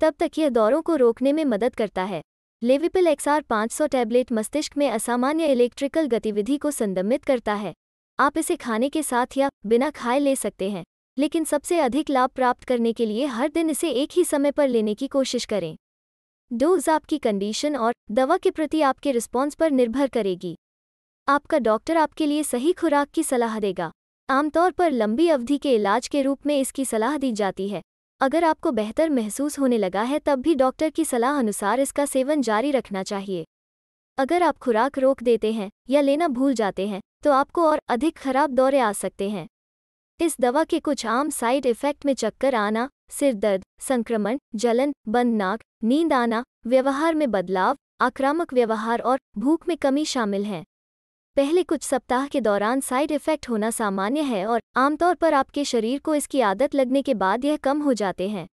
तब तक यह दौरों को रोकने में मदद करता है। लेविपिल एक्सआर 500 टैबलेट मस्तिष्क में असामान्य इलेक्ट्रिकल गतिविधि को संदमित करता है। आप इसे खाने के साथ या बिना खाए ले सकते हैं, लेकिन सबसे अधिक लाभ प्राप्त करने के लिए हर दिन इसे एक ही समय पर लेने की कोशिश करें। डोज आपकी कंडीशन और दवा के प्रति आपके रिस्पॉन्स पर निर्भर करेगी। आपका डॉक्टर आपके लिए सही खुराक की सलाह देगा। आमतौर पर लंबी अवधि के इलाज के रूप में इसकी सलाह दी जाती है। अगर आपको बेहतर महसूस होने लगा है तब भी डॉक्टर की सलाह अनुसार इसका सेवन जारी रखना चाहिए। अगर आप खुराक रोक देते हैं या लेना भूल जाते हैं तो आपको और अधिक खराब दौरे आ सकते हैं। इस दवा के कुछ आम साइड इफ़ेक्ट में चक्कर आना, सिर दर्द, संक्रमण, जलन, बंद नाक, नींद आना, व्यवहार में बदलाव, आक्रामक व्यवहार और भूख में कमी शामिल हैं। पहले कुछ सप्ताह के दौरान साइड इफ़ेक्ट होना सामान्य है और आमतौर पर आपके शरीर को इसकी आदत लगने के बाद यह कम हो जाते हैं।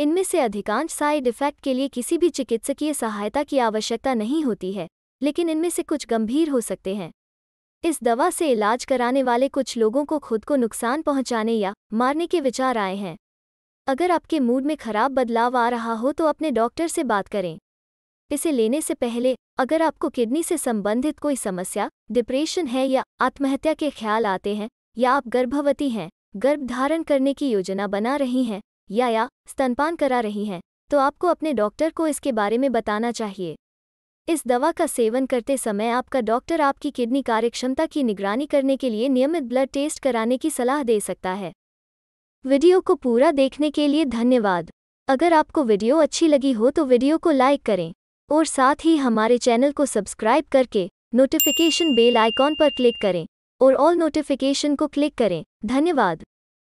इनमें से अधिकांश साइड इफ़ेक्ट के लिए किसी भी चिकित्सकीय सहायता की आवश्यकता नहीं होती है, लेकिन इनमें से कुछ गंभीर हो सकते हैं। इस दवा से इलाज कराने वाले कुछ लोगों को खुद को नुकसान पहुंचाने या मारने के विचार आए हैं। अगर आपके मूड में खराब बदलाव आ रहा हो तो अपने डॉक्टर से बात करें। इसे लेने से पहले अगर आपको किडनी से संबंधित कोई समस्या, डिप्रेशन है या आत्महत्या के ख्याल आते हैं, या आप गर्भवती हैं, गर्भ धारण करने की योजना बना रही हैं या स्तनपान करा रही हैं, तो आपको अपने डॉक्टर को इसके बारे में बताना चाहिए। इस दवा का सेवन करते समय आपका डॉक्टर आपकी किडनी कार्यक्षमता की निगरानी करने के लिए नियमित ब्लड टेस्ट कराने की सलाह दे सकता है। वीडियो को पूरा देखने के लिए धन्यवाद। अगर आपको वीडियो अच्छी लगी हो तो वीडियो को लाइक करें और साथ ही हमारे चैनल को सब्सक्राइब करके नोटिफिकेशन बेल आइकॉन पर क्लिक करें और ऑल नोटिफिकेशन को क्लिक करें। धन्यवाद।